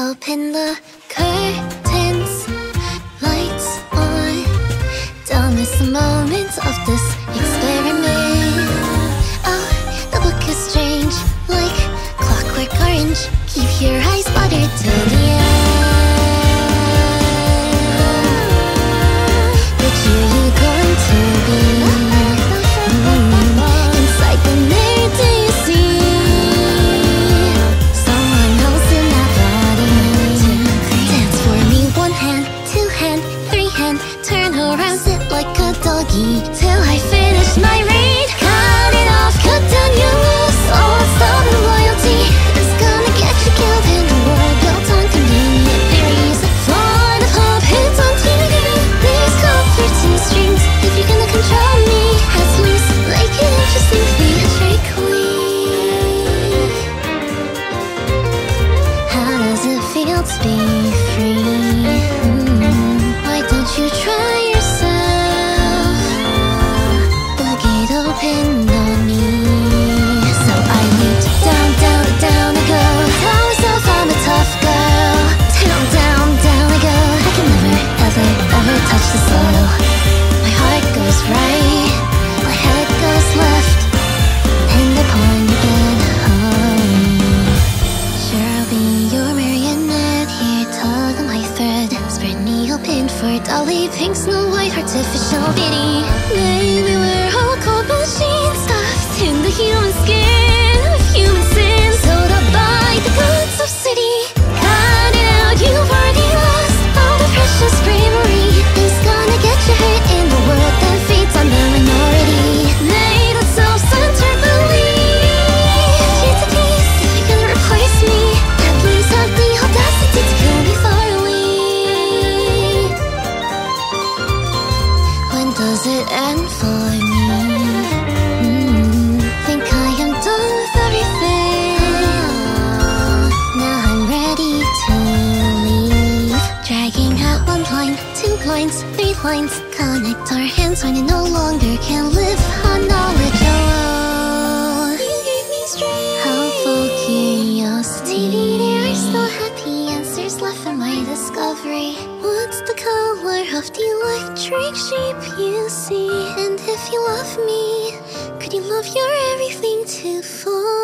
Open the curtains, lights on. Don't miss the moments of this experiment. Oh, the book is strange, like clockwork orange. Keep your eyes watered till the end. Which year you going to be? Inside the mirror, do you see someone else in that body? Dance for me, one hand, two hand, three hand. Turn around, sit like a doggy till I finish my read. Cut it off, cut down your loose. All stubborn loyalty is gonna get you killed in a world built on convenient theories. Flight of hope hits on TV. These comforts and strings. If you're gonna control me, at least make it interesting. Be a trick queen. How does it feel to be free? Why don't you try yourself? Look it open on me. So I leaped down, down, down I go. Tell myself I'm a tough girl. Down, down, down I go. I can never, ever, ever touch the soil. My heart goes right, my head goes left. Pinned upon your bed home. Sure, I'll be your marionette here, tug on my thread. Spread me open for Dolly Pink, Snow White, artificial beauty. Maybe we're all cold machines stuffed in the human skin of human sin. So to buy the goods of city, cut it out, you've already lost all the precious bravery. Is gonna get you hurt in the world that feeds on the minority. Made of self-centered belief. It's a piece, if you're gonna replace me, at least have the audacity to kill me thoroughly. When does it end for me? Think I am done with everything. Now I'm ready to leave. Dragging out one line, two lines, three lines. Connect our hands when you no longer can live on knowledge alone. You gave me strength. Helpful curiosity. There are still happy answers left in my discovery. What's the color of the electric shape you see? And if you love me, could you love your everything to fall?